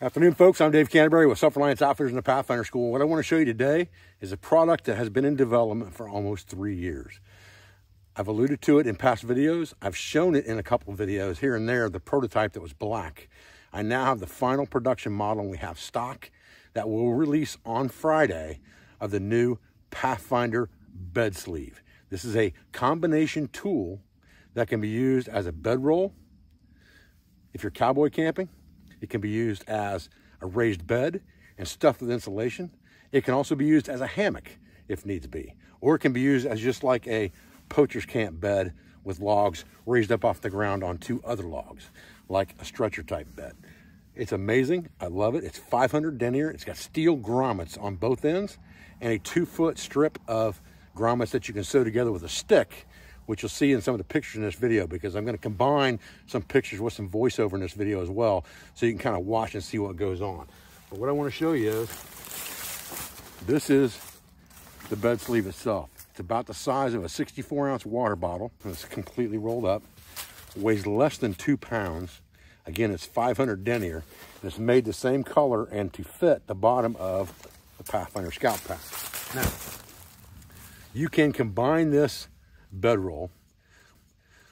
Afternoon, folks. I'm Dave Canterbury with Self-Reliance Outfitters and the Pathfinder School. What I want to show you today is a product that has been in development for almost 3 years. I've alluded to it in past videos. I've shown it in a couple of videos here and there, the prototype that was black. I now have the final production model we have stock that will release on Friday of the new Pathfinder bed sleeve. This is a combination tool that can be used as a bed roll if you're cowboy camping. It can be used as a raised bed and stuffed with insulation. It can also be used as a hammock if needs be, or it can be used as just like a poacher's camp bed with logs raised up off the ground on two other logs, like a stretcher type bed. It's amazing. I love it. It's 500 denier. It's got steel grommets on both ends and a 2-foot strip of grommets that you can sew together with a stick, which you'll see in some of the pictures in this video, because I'm going to combine some pictures with some voiceover in this video as well, so you can kind of watch and see what goes on. But what I want to show you is, this is the bed sleeve itself. It's about the size of a 64-ounce water bottle, and it's completely rolled up. It weighs less than 2 pounds. Again, it's 500 denier, and it's made the same color and to fit the bottom of the Pathfinder Scout pack. Now, you can combine this bedroll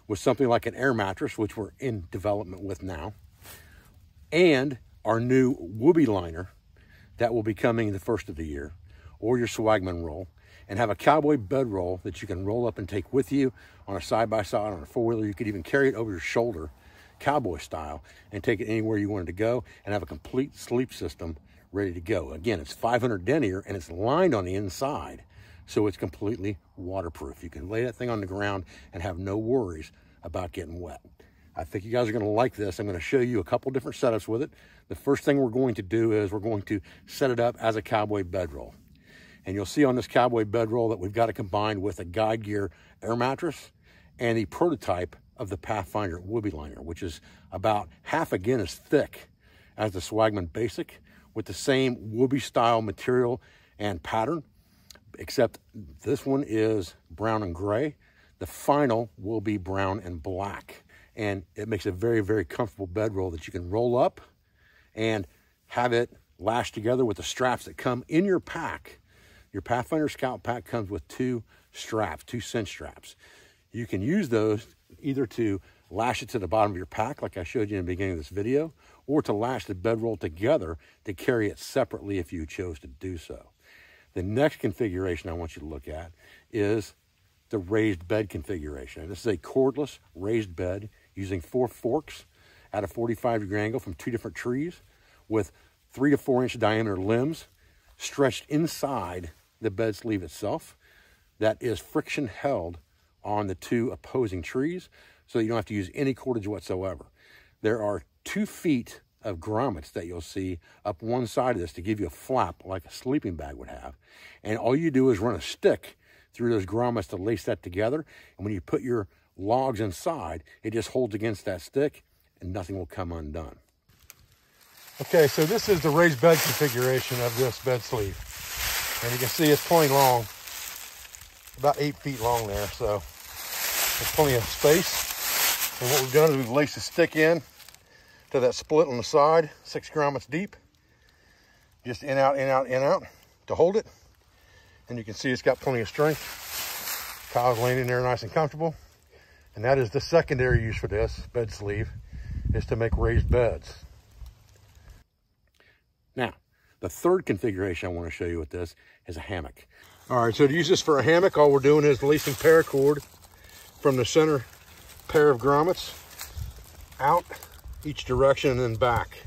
with something like an air mattress, which we're in development with now, and our new Woobie liner that will be coming the first of the year, or your Swagman roll, and have a cowboy bedroll that you can roll up and take with you on a side-by-side, on a four-wheeler. You could even carry it over your shoulder, cowboy style, and take it anywhere you wanted to go, and have a complete sleep system ready to go. Again, it's 500 denier, and it's lined on the inside, so it's completely waterproof. You can lay that thing on the ground and have no worries about getting wet. I think you guys are going to like this. I'm going to show you a couple different setups with it. The first thing we're going to do is we're going to set it up as a cowboy bedroll. And you'll see on this cowboy bedroll that we've got it combined with a Guide Gear air mattress and the prototype of the Pathfinder Woobie liner, which is about half again as thick as the Swagman Basic, with the same Woobie style material and pattern, except this one is brown and gray. The final will be brown and black. And it makes a very, very comfortable bedroll that you can roll up and have it lashed together with the straps that come in your pack. Your Pathfinder Scout pack comes with 2 straps, 2 cinch straps. You can use those either to lash it to the bottom of your pack, like I showed you in the beginning of this video, or to lash the bedroll together to carry it separately if you chose to do so. The next configuration I want you to look at is the raised bed configuration. This is a cordless raised bed using 4 forks at a 45-degree angle from 2 different trees, with 3 to 4 inch diameter limbs stretched inside the bed sleeve itself that is friction held on the 2 opposing trees, so you don't have to use any cordage whatsoever. There are 2 feet of grommets that you'll see up one side of this to give you a flap like a sleeping bag would have. And all you do is run a stick through those grommets to lace that together. And when you put your logs inside, it just holds against that stick and nothing will come undone. Okay, so this is the raised bed configuration of this bed sleeve. And you can see it's plenty long, about 8 feet long there. So there's plenty of space. And what we've done is we've laced the stick in to that split on the side, 6 grommets deep, just in, out, in, out, in, out to hold it. And you can see it's got plenty of strength. Kyle's laying in there nice and comfortable. And that is the secondary use for this bed sleeve, is to make raised beds. Now, the third configuration I want to show you with this is a hammock. All right, so to use this for a hammock, all we're doing is releasing paracord from the center pair of grommets out each direction and then back.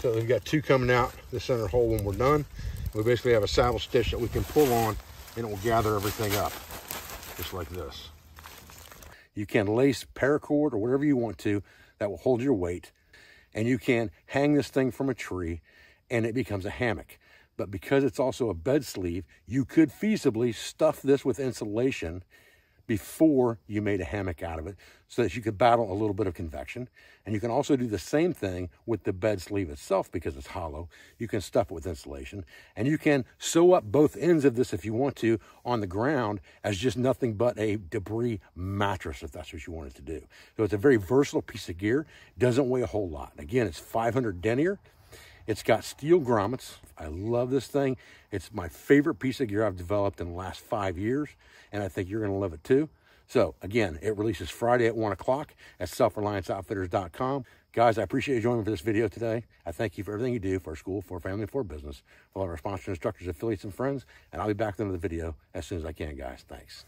So we've got 2 coming out the center hole when we're done. We basically have a saddle stitch that we can pull on and it will gather everything up, just like this. You can lace paracord or whatever you want to that will hold your weight, and you can hang this thing from a tree and it becomes a hammock. But because it's also a bed sleeve, you could feasibly stuff this with insulation before you made a hammock out of it, so that you could battle a little bit of convection. And you can also do the same thing with the bed sleeve itself, because it's hollow. You can stuff it with insulation, and you can sew up both ends of this if you want to on the ground as just nothing but a debris mattress, if that's what you wanted to do. So it's a very versatile piece of gear. Doesn't weigh a whole lot. Again, it's 500 denier It's got steel grommets. I love this thing. It's my favorite piece of gear I've developed in the last 5 years, and I think you're going to love it too. So again, it releases Friday at 1 o'clock at selfrelianceoutfitters.com. Guys, I appreciate you joining me for this video today. I thank you for everything you do for our school, for our family, for our business, for all of our sponsors, instructors, affiliates, and friends. And I'll be back with another video as soon as I can, guys. Thanks.